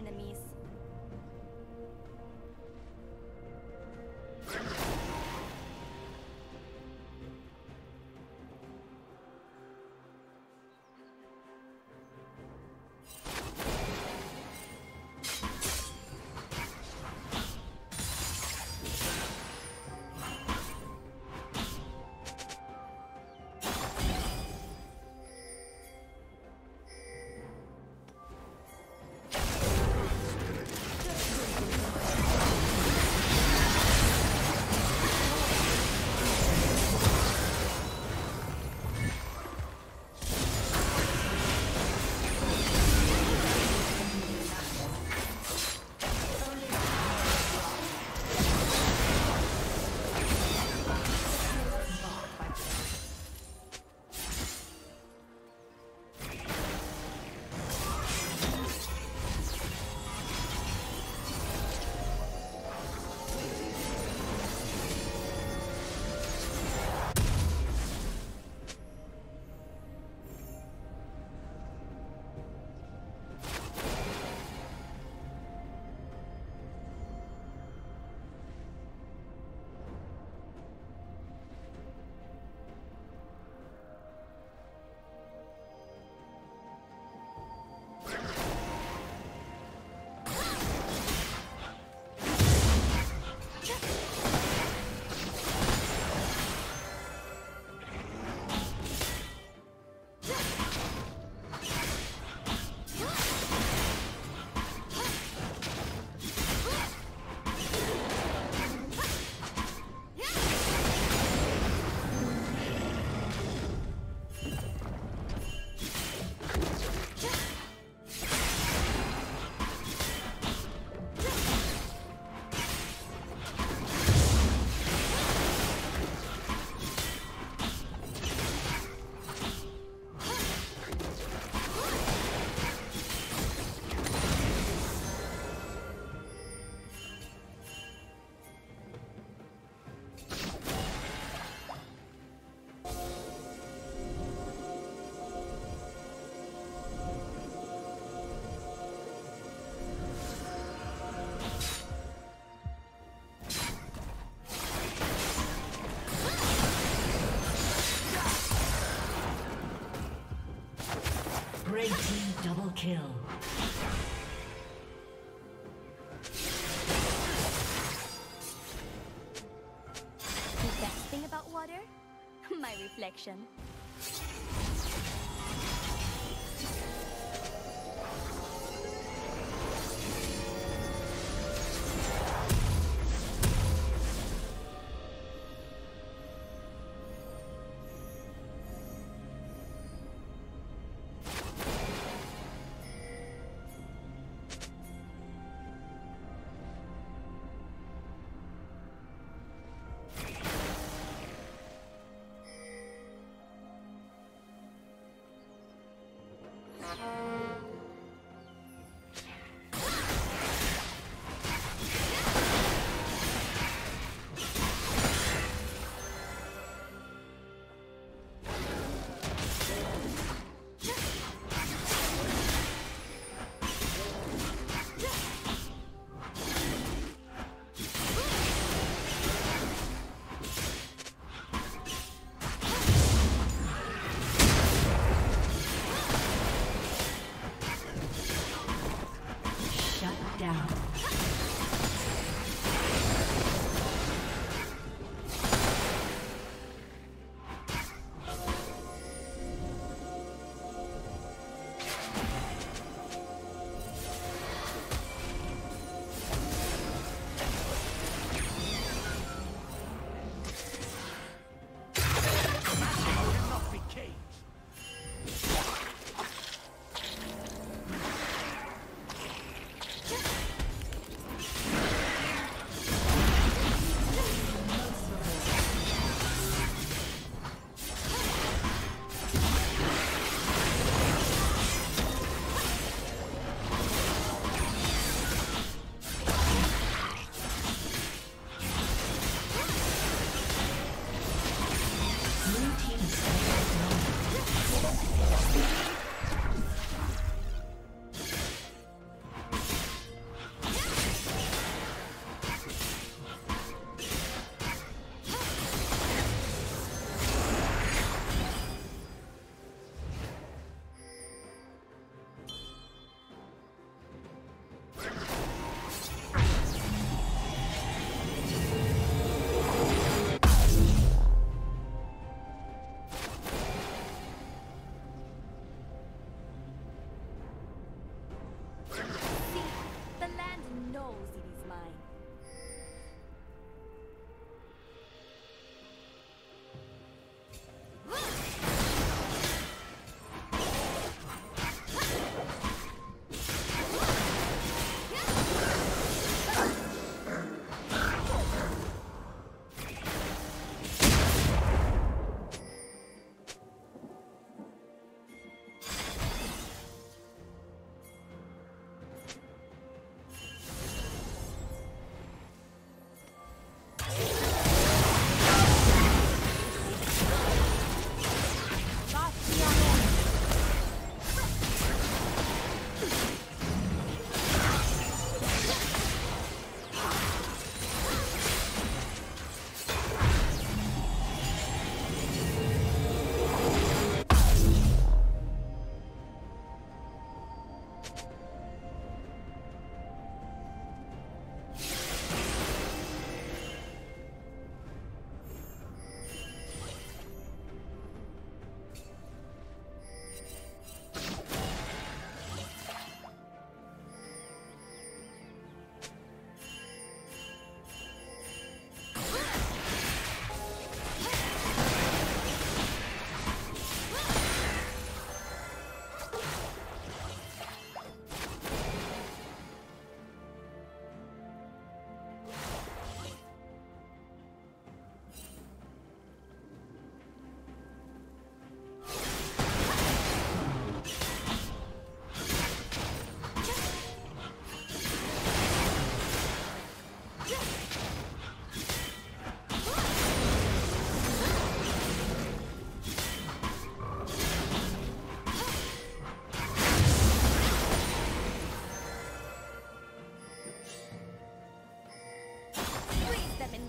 enemies. Kill. The best thing about water? My reflection.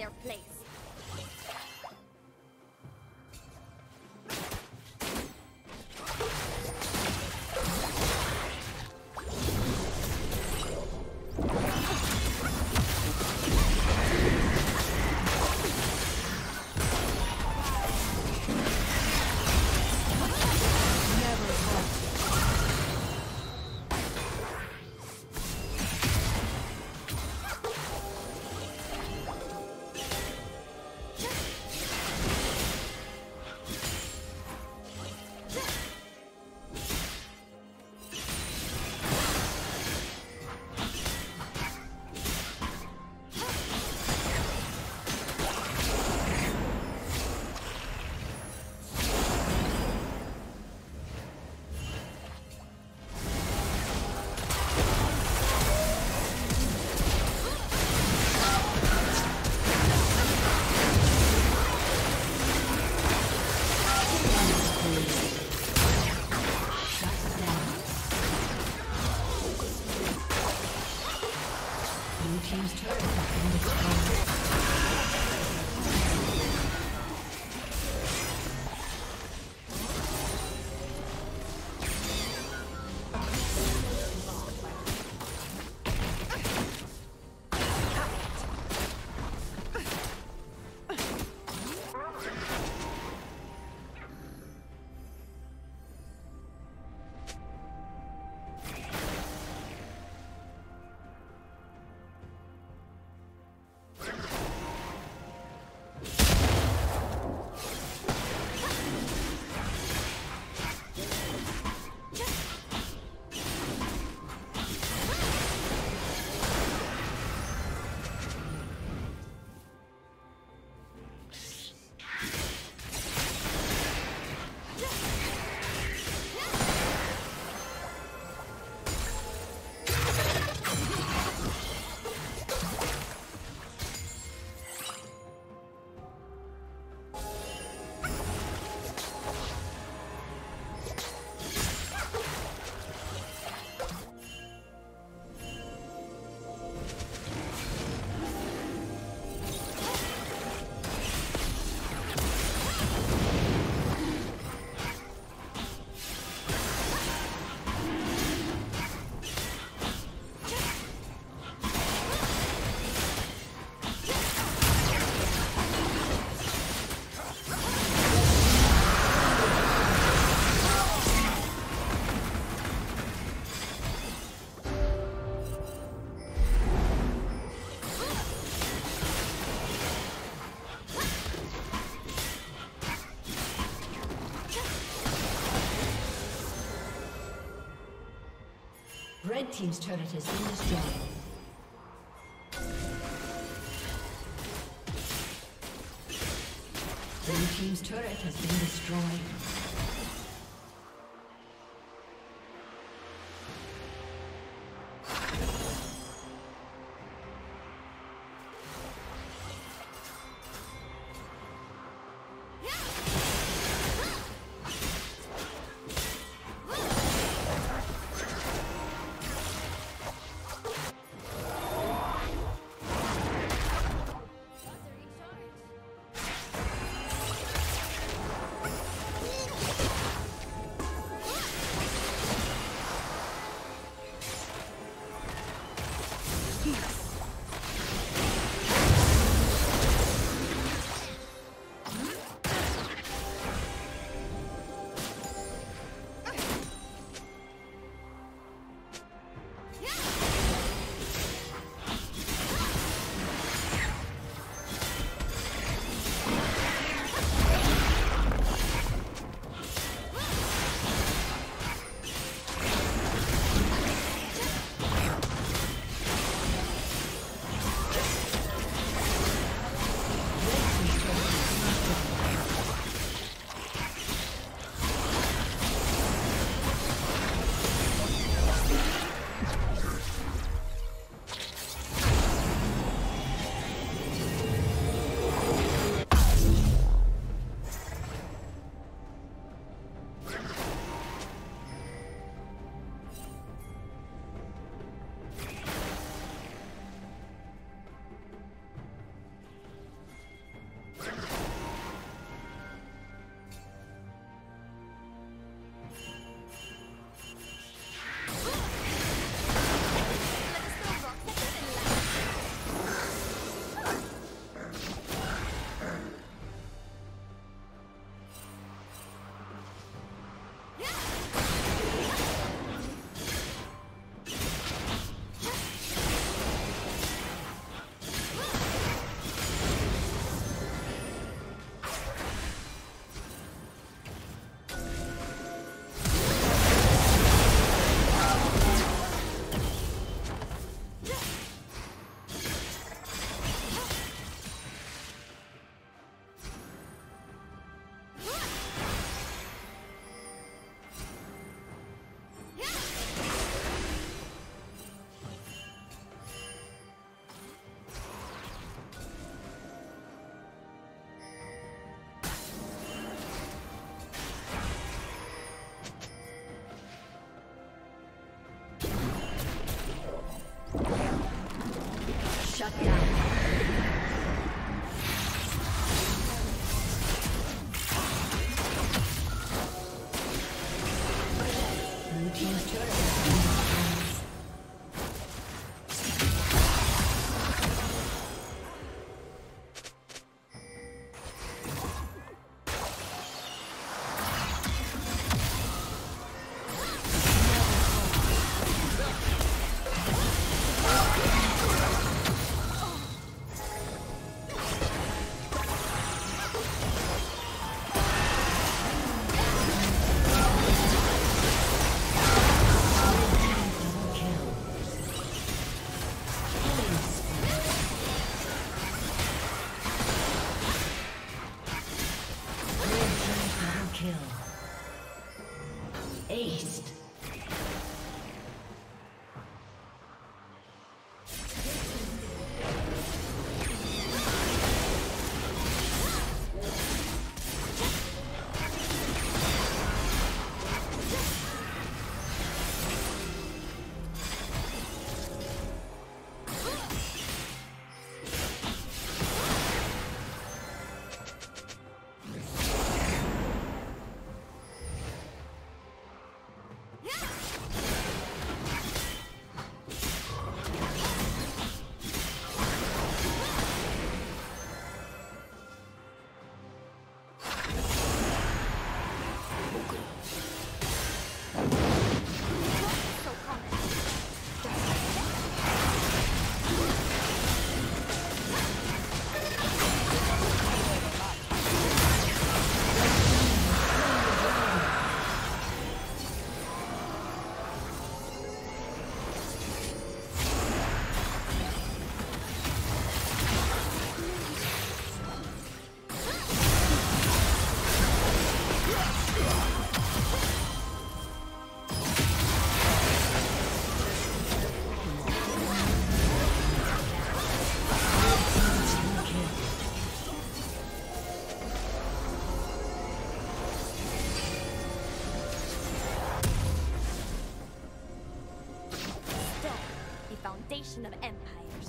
their place. Red team's turret has been destroyed. Blue team's turret has been destroyed.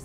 course.